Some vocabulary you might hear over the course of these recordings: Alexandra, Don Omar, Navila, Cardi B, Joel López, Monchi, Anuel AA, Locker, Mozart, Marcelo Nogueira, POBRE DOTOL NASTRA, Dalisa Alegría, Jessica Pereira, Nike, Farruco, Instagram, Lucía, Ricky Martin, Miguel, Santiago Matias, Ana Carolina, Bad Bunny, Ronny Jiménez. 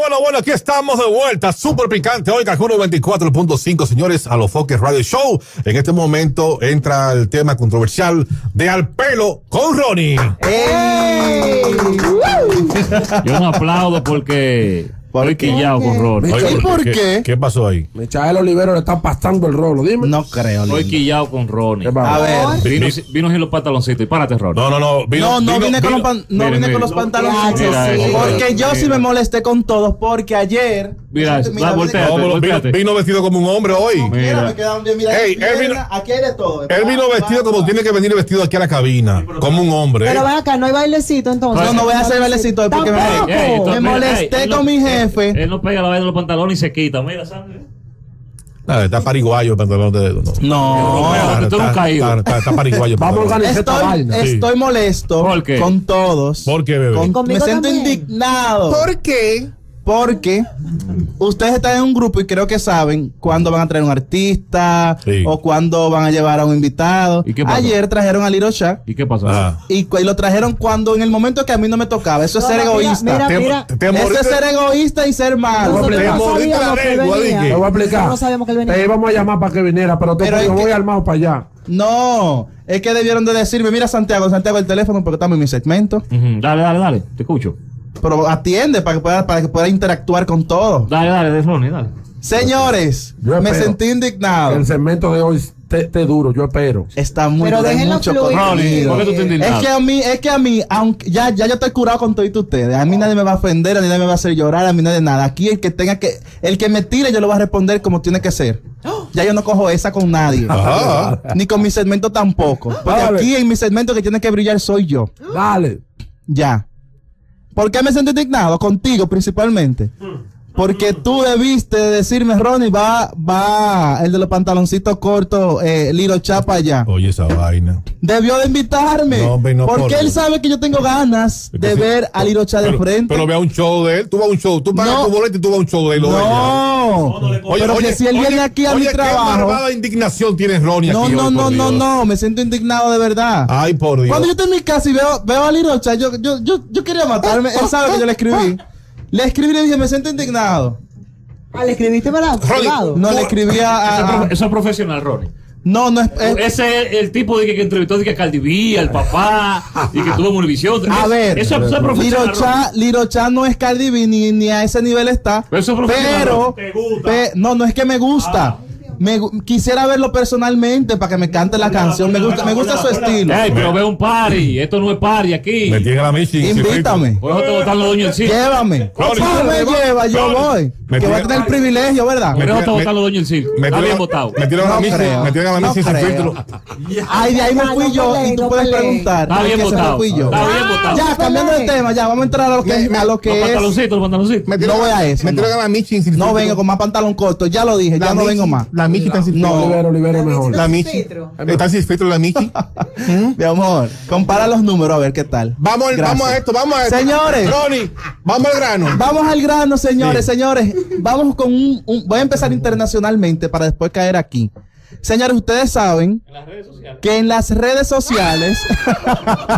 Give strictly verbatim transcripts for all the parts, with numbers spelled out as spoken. bueno, bueno, aquí estamos de vuelta, súper picante hoy, Cajuno veinticuatro punto cinco, señores, Alofoke Radio Show. En este momento entra el tema controversial de Al Pelo con Ronny. ¡Ey! Yo me aplaudo porque... ¿Por qué? Quillado con Ronny. Oye, ¿y por qué? ¿Qué? ¿Qué pasó ahí? Michael Olivero le está pastando el rolo, dime. No creo. Estoy quillado con Ronny. A ver. Vino, vino sin los pantaloncitos. Y párate, Ronny. No, no, no. Vino, no, no vino, vine, vino, con, vino, no vine mira, con los pantaloncitos. Sí. Porque yo mira. sí me molesté con todos. Porque ayer. Mira, mira, mira volteate, no, volteate. Vino vestido como un hombre hoy. No, mira, me quedaron bien. Mira, hey, mira, él vino, aquí hay de todo. Él vino vestido como tiene que venir vestido aquí a la cabina. Como un hombre. Pero ven acá, no hay bailecito entonces. No, no voy a hacer bailecito hoy porque me molesté con mi gente. Él, él no pega la vaina de los pantalones y se quita. Mira, sangre. Nada, está pariguayo el pantalón de dedo. No, no, tú nunca has ido. Está pariguayo. Vamos a organizar esta vaina. Estoy molesto con todos. ¿Por qué, bebé? Con, me siento también indignado. ¿Por qué? Porque ustedes están en un grupo y creo que saben cuándo van a traer un artista, sí, o cuándo van a llevar a un invitado. ¿Y qué pasó? Ayer trajeron a Lilo Shaq. ¿Y qué pasó? Ah. Y, y lo trajeron cuando en el momento que a mí no me tocaba. Eso es no, ser mira, egoísta. Mira, mira. Te, te Eso moriste. Es ser egoísta y ser malo. Te moriste la lengua, dije. Te voy a explicar. No sabíamos que él venía. Te íbamos a llamar para que viniera, pero te pero voy que... armado para allá. No, es que debieron de decirme, mira Santiago, Santiago el teléfono porque estamos en mi segmento. Uh-huh. Dale, dale, dale, te escucho. Pero atiende para que pueda, para que pueda interactuar con todo. Dale, dale, Desmond, dale. Señores, yo me sentí indignado. El segmento de hoy te, te duro, yo espero. Está muy pero déjenlo mucho fluir. No, ¿por qué tú te indignas? Es que a mí, es que a mí, aunque ya, ya yo estoy curado con todo y ustedes. A mí nadie me va a ofender, a mí nadie me va a hacer llorar, a mí nadie nada. Aquí el que tenga que, el que me tire, yo lo voy a responder como tiene que ser. Ya yo no cojo esa con nadie. Ajá. Ni con mi segmento tampoco. Porque dale, aquí en mi segmento que tiene que brillar soy yo. Dale. Ya. ¿Por qué me siento indignado? Contigo principalmente. Porque tú debiste decirme, Ronny, va, va, el de los pantaloncitos cortos, eh, Lilo Chapa allá. Oye, esa vaina. Debió de invitarme. No, no, porque por... él sabe que yo tengo ganas de sí, ver a Lilo Chapa de frente. Pero vea un show de él, tú vas a un show, tú pagas no, tu boleto y tú vas a un show de él. No, no, no le oye, pero oye, que si él oye, viene aquí a oye, mi qué trabajo. ¿Qué indignación tienes, Ronny? No, aquí no, hoy, no, no, no, me siento indignado de verdad. Ay, por Dios. Cuando yo estoy en mi casa y veo, veo a Lilo Chapa, yo, yo, yo, yo quería matarme. Él sabe que yo le escribí. Le escribí y le dije, me siento indignado. Ah, ¿le escribiste para privado? No, le escribí a... a... Eso es profesional, Ronny. No, no es... es... Ese es el tipo de que, que entrevistó de que Cardi B, el papá, y que tuvo Mulvisión. A ver, eso, eso es profesional, Lilo Chá no es Cardi B, ni, ni a ese nivel está. Pero eso es profesional, pero, ¿te gusta? Pe... No, no es que me gusta. Ah. Me, quisiera verlo personalmente para que me cante la canción. Me gusta, me gusta su estilo. Hey, pero veo un party. Esto no es party aquí. Me tiene la michi. Invítame. Por eso te botan los dueños del circo. Llévame. ¿Cómo me lleva? Yo voy. Que voy a tener el privilegio, ¿verdad? Por eso te botan los dueños del circo. Me tienen votado. Me tienen la michi. Me tienen la michi sin filtro. Ay, de ahí me fui yo. Y tú puedes preguntar. Está bien votado. Ya, cambiando de tema, ya. Vamos a entrar a lo que es. Los pantaloncitos, los pantaloncitos. No voy a eso. Me tienen la michi sin filtro. No vengo con más pantalón corto. Ya lo dije. Ya no vengo más. Michi está sin filtro. No, Olivero, Olivero mejor. La Michi. ¿Está sin filtro la Michi? Mi amor, compara los números a ver qué tal. Vamos, el, vamos a esto, vamos a esto. Señores. Ronny, vamos al grano. Vamos al grano, señores, sí, señores. Vamos con un, un... Voy a empezar internacionalmente para después caer aquí. Señores, ustedes saben en las redes que en las redes sociales...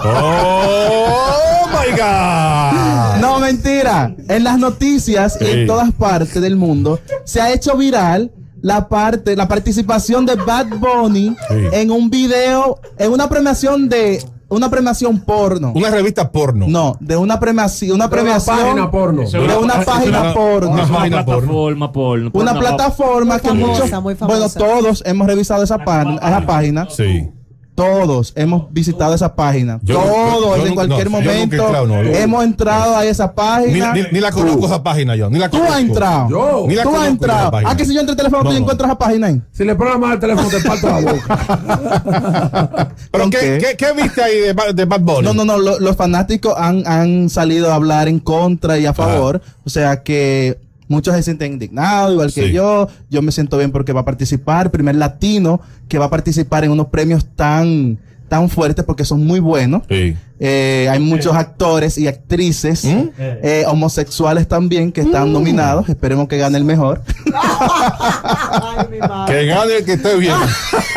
¡Oh, my God! No, mentira. En las noticias sí, y en todas partes del mundo se ha hecho viral la parte, la participación de Bad Bunny sí, en un video, en una premiación de una premiación porno. Una revista porno. No, de una premiación, una premiación de una página porno. De una página porno. Una plataforma porno. Una plataforma que muchos, bueno, todos hemos revisado esa página, esa página. Sí. Todos hemos visitado esa página. Yo, todos, yo, yo, en cualquier no, momento, no, claro, no, yo, hemos entrado a esa página. Ni, ni, ni la conozco esa página yo. Ni la conozco. Tú has entrado. Yo. Ni la tú has entrado. Ah, que si yo entro el teléfono, no, tú no encuentras esa página ahí. Si le programas el teléfono, te parto la boca. ¿Pero qué, qué? ¿Qué, qué viste ahí de, de Bad Bunny? No, no, no. Lo, los fanáticos han, han salido a hablar en contra y a favor. Ajá. O sea que... muchos se sienten indignados, igual que sí, yo. Yo me siento bien porque va a participar. Primer latino que va a participar en unos premios tan, tan fuertes porque son muy buenos. Sí. Eh, hay muchos actores y actrices ¿Mm? eh, homosexuales también que están mm. nominados. Esperemos que gane el mejor. Ay, mi madre. Que gane el que esté bien.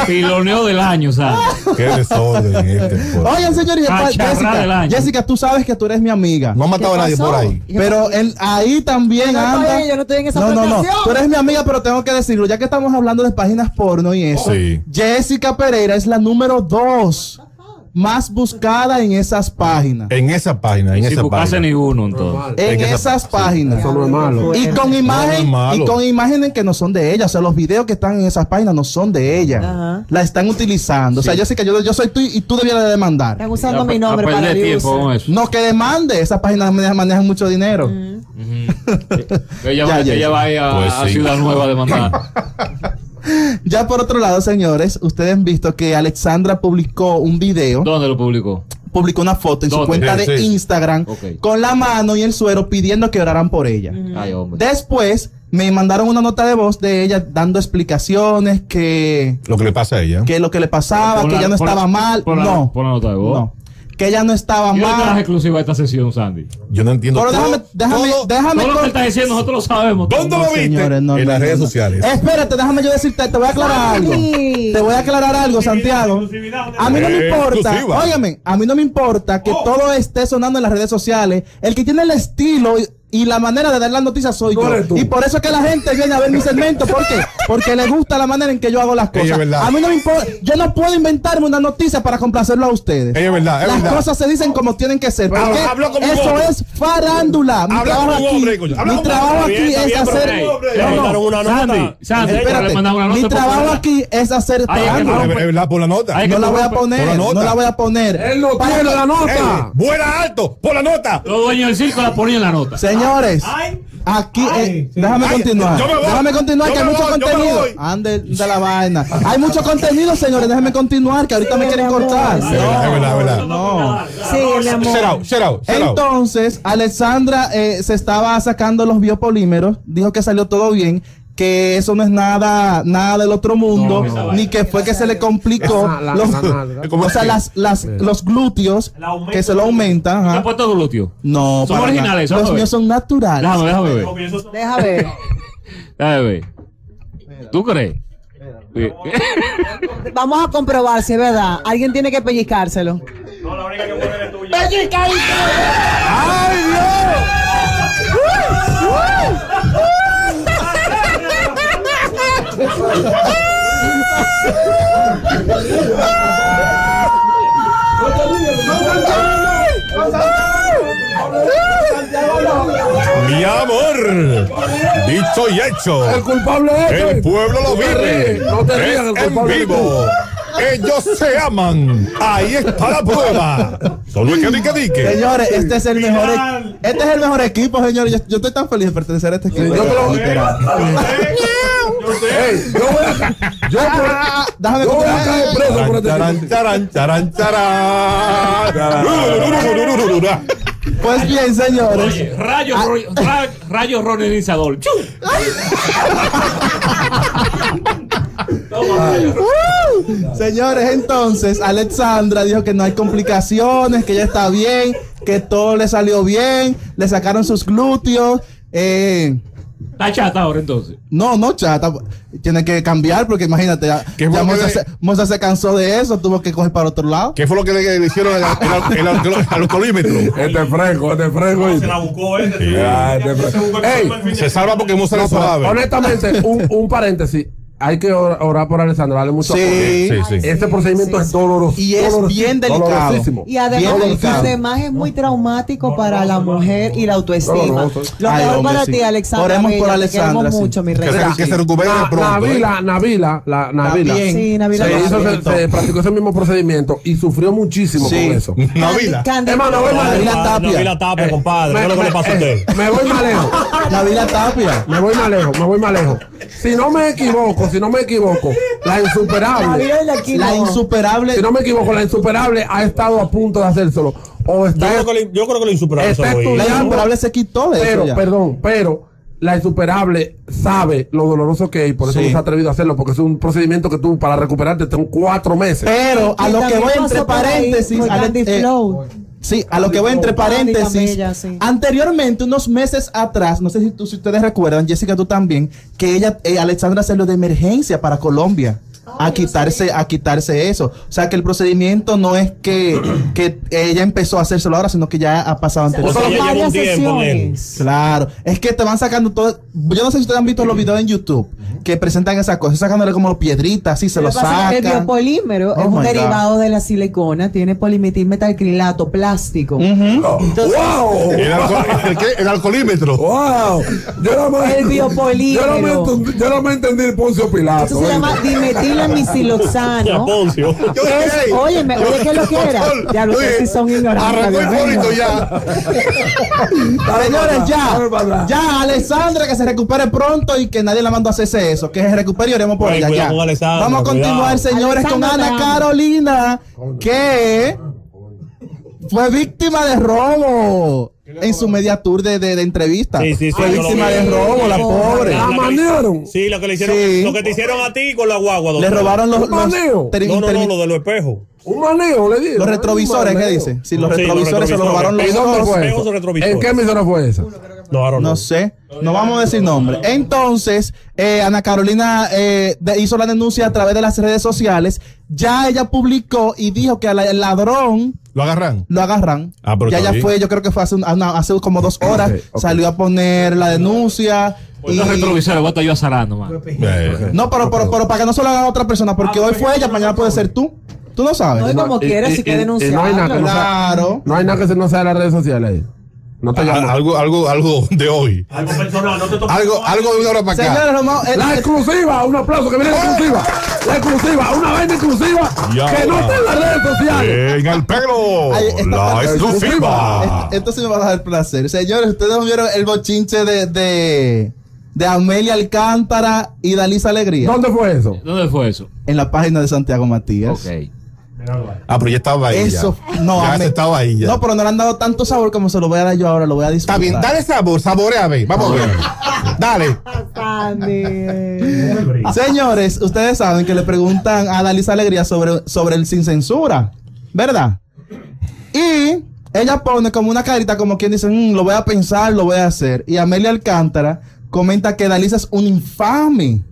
Piloneo del año, ¿sabes? Qué desorden este. Oigan, señorita, Jessica, Jessica, tú sabes que tú eres mi amiga. No ha matado a nadie por ahí. Pero él, ahí también no anda. Ahí, yo no estoy en esa no, no, no. Tú eres mi amiga, pero tengo que decirlo. Ya que estamos hablando de páginas porno y eso. Sí. Jessica Pereira es la número dos más buscada en esas páginas. En esa página, en si esa página. Hace ninguno, entonces. En, en esas esa, páginas. Sí, eso no es malo. Y con imagen, no y con imágenes que no son de ella, o sea, los videos que están en esas páginas no son de ella. Ajá. La están utilizando. Sí. O sea, Jessica, yo, yo soy tú y tú debieras de demandar. Están usando a, mi nombre para tiempo, no, que demande. Esas páginas manejan mucho dinero. Mm. Uh-huh. ella, ya, ella va a ir pues a, sí. a Ciudad Nueva a demandar. Ya por otro lado, señores, ustedes han visto que Alexandra publicó un video. ¿Dónde lo publicó? Publicó una foto en ¿Dónde? su cuenta sí, de sí. Instagram okay. con la mano y el suero pidiendo que oraran por ella. Mm. Ay, hombre. Después me mandaron una nota de voz de ella dando explicaciones que... Lo que le pasa a ella. Que lo que le pasaba, la, que ella no estaba la, mal. Por la, no. Por la nota de voz. No. Que ella no estaba mal. ¿Qué traes exclusiva de esta sesión, Sandy? Yo no entiendo. Pero déjame, déjame, todo, déjame. Todo lo que estás diciendo nosotros lo sabemos. ¿Dónde lo viste? Señores, no, en no, las no, redes no. sociales. Espérate, déjame yo decirte, te voy a aclarar algo. Te voy a aclarar algo, Santiago. A mí no me importa, óyeme, a mí no me importa que oh. todo esté sonando en las redes sociales. El que tiene el estilo y la manera de dar las noticias soy yo. Y por eso es que la gente viene a ver mi segmento. ¿Por qué? Porque le gusta la manera en que yo hago las cosas. A mí no me importa. Yo no puedo inventarme una noticia para complacerlo a ustedes. Es verdad, es las verdad. cosas se dicen como tienen que ser. Porque eso es farándula. Mi habla trabajo aquí, mi trabajo aquí es hacer... Sandy, mi trabajo aquí es hacer farándula. Es verdad, por la nota. No la voy a poner, no la voy a poner. Él no tiene la nota. Vuela alto, por la nota. Los dueños del circo la ponían en la nota. Señores, ay, aquí, ay, eh, sí. déjame, ay, continuar. Voy, déjame continuar, que hay mucho voy, contenido. Ande de la vaina. Hay mucho contenido, señores, déjame continuar, que ahorita sí, me quieren cortar. Sí, no, no. Sí, mi amor. Será, será, será. Entonces, Alexandra eh, se estaba sacando los biopolímeros, dijo que salió todo bien, que eso no es nada nada del otro mundo, no, no, no. ni que fue que se le complicó los, o sea, las, las, sí. los glúteos que se lo aumentan. ¿No han puesto glúteos? No, son originales. Los míos son naturales. Déjame, déjame ver. Déjame ver. Déjame ver. ¿Tú crees? Vamos a comprobar si es verdad. Alguien tiene que pellizcárselo. No, la única que puede es tuya. ¡Pellizcárselo! ¡Ay, Dios! Mi amor, dicho y hecho, el culpable es el pueblo, lo vive, no te rías, el culpable es vivo. Ellos se aman. Ahí está la prueba. Solo es que dique dique. Señores, este es el mejor e este es el mejor equipo, señores. Yo, yo estoy tan feliz de pertenecer a este equipo. Yo, yo, lo voy a caer preso por este charan, charan, charan. Pues bien, señores. Oye, rayo, ah, rayo, rayo, rayo ronenizador. Uh, señores, entonces Alexandra dijo que no hay complicaciones, que ya está bien, que todo le salió bien, le sacaron sus glúteos. Eh, ¿Está chata ahora entonces? No, no chata. Tiene que cambiar porque imagínate, ya, ya Mozart, le... se, Mozart se cansó de eso, tuvo que coger para otro lado. ¿Qué fue lo que le, le hicieron al alcoholímetro? Este fresco, este fresco. No, se la buscó este. Sí. Ya, este fresco. Ey, se salva porque Mozart no sabe. Honestamente, un, un paréntesis. Hay que orar por Alexandra, darle mucho apoyo. Sí, sí, sí. Este procedimiento sí, sí. es doloroso. Y es doloroso, bien delicado. Y además, delicado. además es muy traumático no, para no, la mujer no, y la autoestima. No, no, Lo ay, mejor hombre, para sí. ti, Alexandra. Oremos Bella, por Alexandra. Sí. mucho, mi rey. Que, que se recupere na, pronto. Navila, eh. Navila, la, Navila. Sí, Navila. Se, hizo, se, se practicó ese mismo procedimiento y sufrió muchísimo sí. con eso. Navila. Hermano, voy mal. Navila Tapia. Navila Tapia, compadre. Me voy más lejos. Navila Tapia. Me voy más lejos, me voy más lejos. Si no me equivoco, si no me equivoco, la insuperable, la insuperable, si no me equivoco, la insuperable ha estado a punto de hacérselo. O está, yo, creo que, yo creo que la insuperable, está estudiando, la insuperable se quitó de pero, eso ya. Perdón, pero la insuperable sabe lo doloroso que es, por eso sí. no se ha atrevido a hacerlo, porque es un procedimiento que tú para recuperarte tengo cuatro meses. Pero a lo que voy entre paréntesis, Sí, a lo que voy entre paréntesis. Anteriormente, unos meses atrás, no sé si, tú, si ustedes recuerdan, Jessica, tú también, que ella, eh, Alexandra salió de emergencia para Colombia. A quitarse, a quitarse eso. O sea, que el procedimiento no es que, que ella empezó a hacérselo ahora, sino que ya ha pasado antes. O sea, ya lleva un tiempo en él. Claro. Es que te van sacando todo. Yo no sé si ustedes han visto los videos en YouTube que presentan esas cosas, sacándole como piedritas, así se lo sacan. El biopolímero oh es un derivado God. de la silicona, tiene polimetil metalcrilato, plástico. Uh -huh. Entonces, ¡wow! El, alco el, qué? el alcoholímetro. ¡Wow! Yo no me, el biopolímero. Yo no me, yo no me entendí el Poncio Pilato. Eso se llama dimetilamiciloxano. Poncio. Oye, me, oye, ¿qué lo que era? Ya lo que sí son ignorantes. Arrancó el ya. Señores, ya. Ya, Alexandra, que se recupere pronto y que nadie la mandó a hacerse eso. Que se recupere y oremos por ella. Ya. Vamos a continuar, señores, con Ana Carolina, que fue víctima de robo en su media tour de, de, de entrevista. Sí, sí, sí, fue víctima de robo, la pobre. La manearon. Sí, lo que le hicieron, sí. lo que te hicieron a ti con la guagua. Doctor. Le robaron los, los manejos. No, no, no, lo de los espejos. Un manejo, le digo. Los retrovisores, ¿qué dice? Sí, los, sí, retrovisores, los retrovisores se los robaron los dos. ¿En qué emisora fue esa? No, no sé, no vamos a decir nombre. Entonces, eh, Ana Carolina eh, de, hizo la denuncia a través de las redes sociales. Ya ella publicó y dijo que al ladrón lo agarran. Lo agarran. Ah, ya ella fue, yo creo que fue hace, una, hace como dos horas. Okay, okay. Salió a poner la denuncia. Pues y... los retrovisores, voy a estar yo azarando, man. No, pero, pero, pero para que no se lo haga a otra persona, porque ah, hoy fue ella, mañana puede ser tú. Tú no sabes. No, no como quieras, si quieres denunciar. No hay nada que claro. no, no hay nada que se no sea en las redes sociales ahí. No te ah, algo, algo, algo de hoy. Algo personal, no te toques. Algo, algo de una hora para acá. Señores, no, el, la exclusiva, un aplauso, que viene la exclusiva. La exclusiva, una vaina exclusiva ya, que no está en las redes sociales. En el pelo. Ay, esta, la exclusiva. Esto sí me va a dar placer. Señores, ustedes vieron el bochinche de, de, de Amelie Alcántara y Dalisa Alegría. ¿Dónde fue eso? ¿Dónde fue eso? En la página de Santiago Matías. Ok. Ah, pero ya estaba ahí. Eso, ya. No, ya me, estaba ahí ya. No, pero no le han dado tanto sabor como se lo voy a dar yo ahora. Lo voy a disfrutar. Está bien, dale sabor, saboreame. Vamos a ver. Dale. Señores, ustedes saben que le preguntan a Dalisa Alegría sobre, sobre el sin censura, ¿verdad? Y ella pone como una carita, como quien dice, mmm, lo voy a pensar, lo voy a hacer. Y Amelie Alcántara comenta que Dalisa es un infame,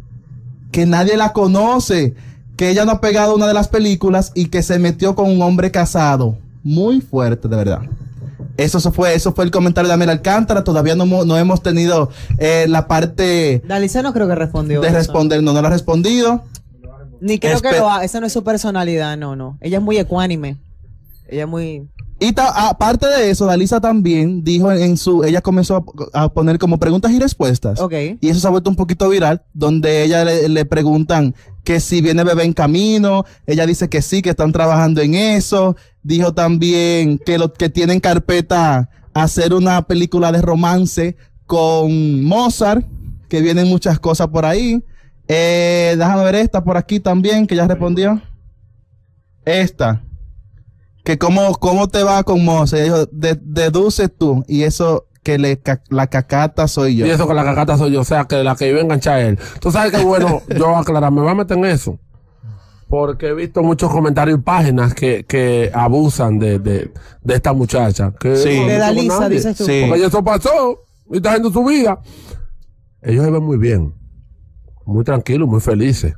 que nadie la conoce, que ella no ha pegado una de las películas y que se metió con un hombre casado. Muy fuerte, de verdad. Eso fue, eso fue el comentario de Amelie Alcántara. Todavía no, no hemos tenido eh, la parte... Dalisa no creo que respondió. De eso. responder, no, no la ha respondido. Ni creo Espe que lo haga. Esa no es su personalidad, no, no. Ella es muy ecuánime. Ella es muy... Y aparte de eso, Dalisa también dijo en su... Ella comenzó a, a poner como preguntas y respuestas. Okay. Y eso se ha vuelto un poquito viral, donde ella le, le preguntan que si viene bebé en camino. Ella dice que sí, que están trabajando en eso. Dijo también que los que tienen carpeta hacer una película de romance con Mozart, que vienen muchas cosas por ahí. Eh, déjame ver esta por aquí también, que ya respondió. Esta. Que cómo, cómo te va con Mozart. Ella dijo, de, deduces tú. Y eso... que le ca la cacata soy yo. Y eso que la cacata soy yo, o sea, que la que iba a enganchar él. Tú sabes que, bueno, yo aclarar, me voy a meter en eso, porque he visto muchos comentarios y páginas que, que abusan de, de, de esta muchacha. Que sí. No, de Dalisa, dices tú. Sí. Porque eso pasó, y está haciendo su vida. Ellos se ven muy bien, muy tranquilos, muy felices.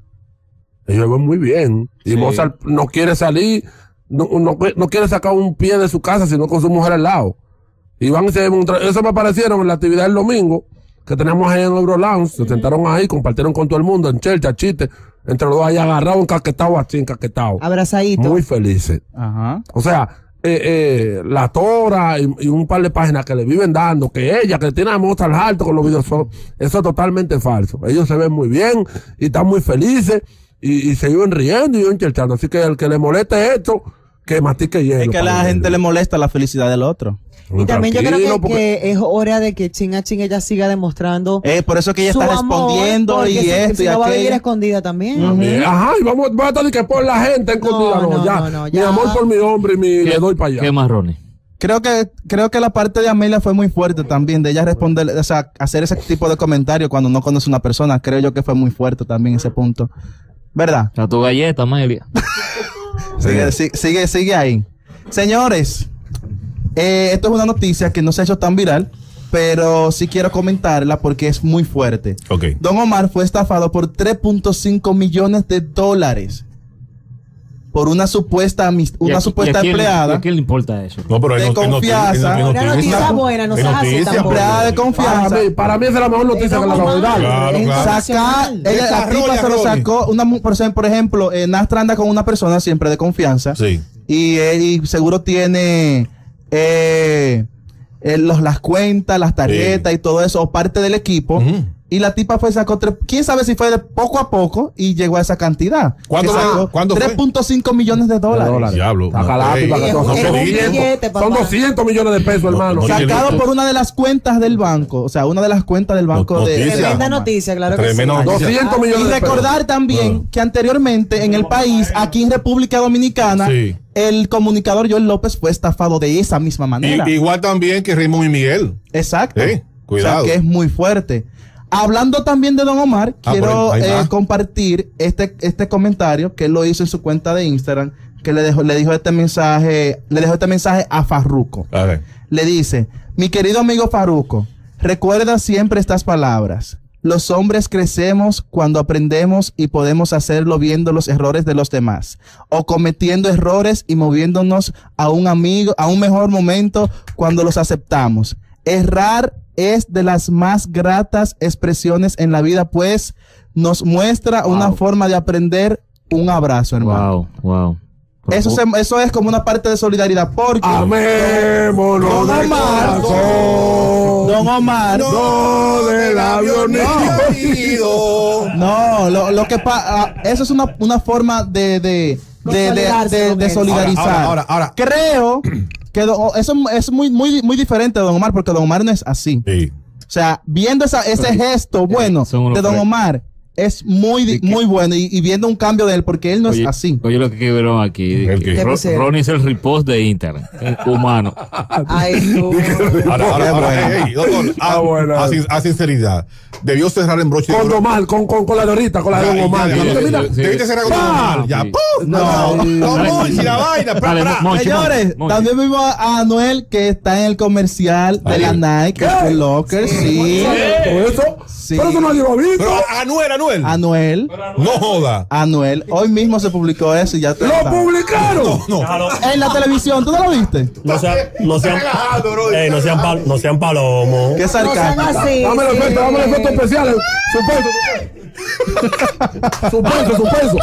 Ellos se ven muy bien. Y sí. Mozart no quiere salir, no, no, no quiere sacar un pie de su casa, sino con su mujer al lado. Y van y se eso me aparecieron en la actividad del domingo que tenemos ahí en Ebro Lounge. Se sentaron ahí, compartieron con todo el mundo en chelcha, chiste. Entre los dos ahí agarrados, encaquetados, así, encaquetados. Abrazaditos. Muy felices. Ajá. O sea, eh, eh, la Tora y, y un par de páginas que le viven dando, que ella, que tiene a Mozart alto con los videos, eso es totalmente falso. Ellos se ven muy bien y están muy felices y, y se iban riendo y iban chelchando. Así que el que le moleste esto, que mastique hielo. Es que a la gente le molesta la felicidad del otro. Y no, también yo creo que, porque... que es hora de que chin a chin ella siga demostrando. Eh, por eso que ella está amor, respondiendo y esto. Y no va a vivir escondida también. Uh -huh. Ajá, y vamos, vamos a estar que por la gente escondida. No, no, no, ya, no, no, ya. Mi amor por mi hombre y mi, le doy para allá. Qué marrones. Creo que, creo que la parte de Amelia fue muy fuerte también, de ella responder, o sea, hacer ese tipo de comentario cuando no conoce a una persona. Creo yo que fue muy fuerte también ese punto. ¿Verdad? A tu galleta, Amelia. sigue, sí. sigue, sigue ahí. Señores. Eh, esto es una noticia que no se ha hecho tan viral, pero sí quiero comentarla porque es muy fuerte. Okay. Don Omar fue estafado por tres punto cinco millones de dólares por una supuesta una supuesta empleada. ¿A quién le importa eso? No, pero de confianza. Una noticia buena, no se hace tampoco. Empleada de confianza. Para mí es la mejor noticia que la voy a dar. Claro, claro. Saca, ella, la tipa se lo sacó. Una, por ejemplo, eh, Nastra anda con una persona siempre de confianza. Sí. Y, eh, y seguro tiene... Eh, eh, los, las cuentas, las tarjetas sí. y todo eso, o parte del equipo. Uh-huh. Y la tipa fue sacó tres, quién sabe si fue de poco a poco y llegó a esa cantidad. ¿Cuánto fue? ¿Cuánto fue? tres punto cinco millones de dólares. Diablo. Son doscientos millones de pesos, no, hermano. No, sacado no, por una de las cuentas del banco, o sea, una de las cuentas del banco no, de tremenda noticia, claro que sí. doscientos millones. Y recordar también no. que anteriormente en el país, aquí en República Dominicana, sí. el comunicador Joel López fue estafado de esa misma manera. Y, igual también que Raymond y Miguel. Exacto. Sí, cuidado. O sea, que es muy fuerte. Hablando también de Don Omar, ah, quiero eh, compartir este, este comentario que él lo hizo en su cuenta de Instagram, que le dejó, le dijo este mensaje, le dejó este mensaje a Farruco. A ver. Le dice: mi querido amigo Farruco, recuerda siempre estas palabras. Los hombres crecemos cuando aprendemos y podemos hacerlo viendo los errores de los demás o cometiendo errores y moviéndonos a un amigo, a un mejor momento cuando los aceptamos. Errar es de las más gratas expresiones en la vida, pues nos muestra wow. una forma de aprender. Un abrazo, hermano. Wow, wow. Eso, se, eso es como una parte de solidaridad, porque amémonos Don Omar, Don Omar, no del avión no, no lo, lo que pasa, eso es una, una forma de de, de, de, de, de solidarizar. Ahora, ahora, ahora. Creo que eso es muy, muy, muy diferente de Don Omar, porque Don Omar no es así. Sí. O sea, viendo esa, ese sí. gesto bueno sí, de Don Omar, es muy, sí, muy bueno. Y, y viendo un cambio de él, porque él no oye, es así. Oye, lo que quebró aquí. ¿El que? Ron, Ronny es el riposte de Instagram. Humano. Ay, no. Ahora, ahora, ahora hey, doctor, a, bueno. a, a sinceridad. Debió cerrar en broche. Con Omar, con, con, con la dorita, con la de Don Omar. Debiste cerrar con Don Omar. Ya, ¡pum! No, no, si la vaina. Señores, también vimos a Anuel que está en el comercial de la Nike, el Locker, sí. Pero eso no lo visto. Pero Anuel, Anuel. Anuel. No joda. Anuel. Hoy mismo se publicó eso y ya te ¡lo publicaron! En la televisión, ¿tú no lo viste? No sean palomos. Qué sarcástico. Dame la oferta, dame la oferta. Especiales, su peso, su peso, su peso.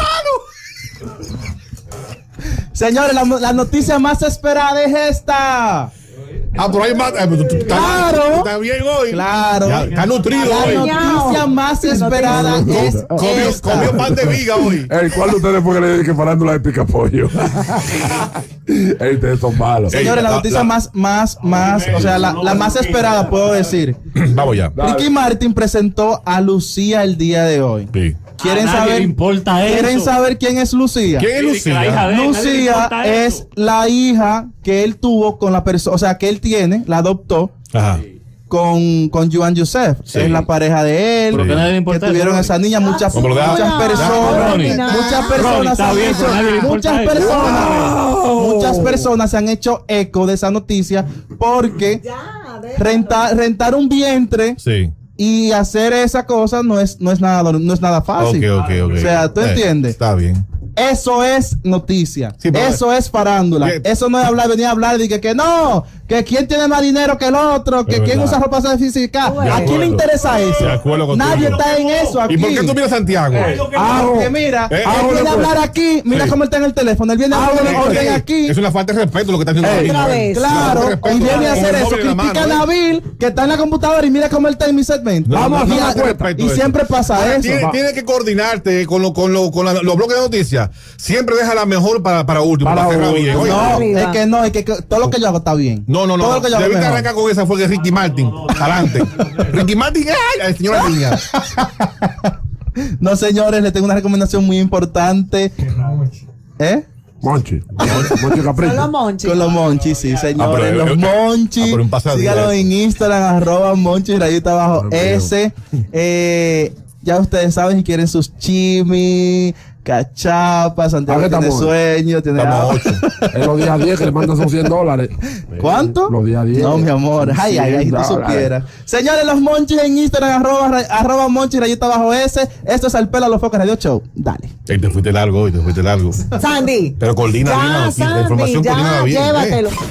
Señores, la, la noticia más esperada es esta. Ah, pero hay más. Claro, está bien hoy. Claro, ya, está nutrido la hoy. La noticia más esperada no, no, no, no, es. Comió, esta. comió pan de viga hoy. El cual de ustedes fue que le dije que farándula de pica pollo. Ey, ustedes son malos. Señores, la noticia la, más, más, más. Ay, o sea, la, la más esperada, puedo decir. Vamos ya. Ricky Martin presentó a Lucía el día de hoy. Sí. ¿Quieren saber, importa eso. ¿Quieren saber quién es Lucía? ¿Quién es Lucía? Lucía es la hija que él tuvo con la persona, o sea, que él tiene, la adoptó Ajá. con, con Joan Joseph. Sí. Es la pareja de él. Sí. Que, nadie que tuvieron esa niña, muchas, muchas, muchas personas. Muchas personas se han hecho, muchas personas, muchas personas se han hecho eco de esa noticia porque rentar, rentar un vientre. Sí. Y hacer esa cosa no es, no es nada, no es nada fácil. Okay, okay, okay. O sea, ¿tú eh, entiendes? Está bien. Eso es noticia. Sí, eso es farándula. ¿Qué? Eso no es hablar, venir a hablar de que, que no, que quién tiene más dinero que el otro, que quién usa ropa sacrificada. ¿A quién le interesa eso? Nadie está en eso aquí. ¿Y por qué tú miras a Santiago? Eh, ah, porque mira, eh, él ah, viene a hablar aquí, mira sí. cómo él está en el teléfono, él viene a hablar ah, eh, aquí. Es una falta de respeto lo que está haciendo. Hey, claro, él viene a hacer eso, critica a Navil, que está en la computadora y mira cómo él está en mi segmento. No, Vamos no, no, a hacer Y eso. siempre pasa eso. Tienes que coordinarte con los bloques de noticias. Siempre deja la mejor para, para último. Para para bien. No, es que no, es que todo lo que yo hago está bien. No, no, no. Todo lo que yo Debiste arrancar con esa fue que Ricky Martin. No, no, no, no. Adelante. Ricky Martin, ¡ay! El señor niña. No, señores, les tengo una recomendación muy importante. ¿Eh? Monchi. Monchi Capricho. Con los Monchi. Con los Monchi, sí, señores. Ah, los eh, Monchi. Ah, síganos en Instagram, arroba Monchi, rayita abajo S. Eh, ya ustedes saben si quieren sus chimis. Cachapa, Santiago tiene sueño, tiene agua. En los días diez que le mandan son cien dólares. ¿Cuánto? Los días diez. No, mi amor. Ay, ay, ay, si tú supieras. Señores, los Monchis en Instagram, arroba, arroba Monchis, rayita bajo S. Esto es al pelo Alofoke Radio Show. Dale. Hey, te fuiste largo hoy, te fuiste largo. Sandy. Pero coordina bien la información. Ya, coordina bien. Llévatelo. Eh.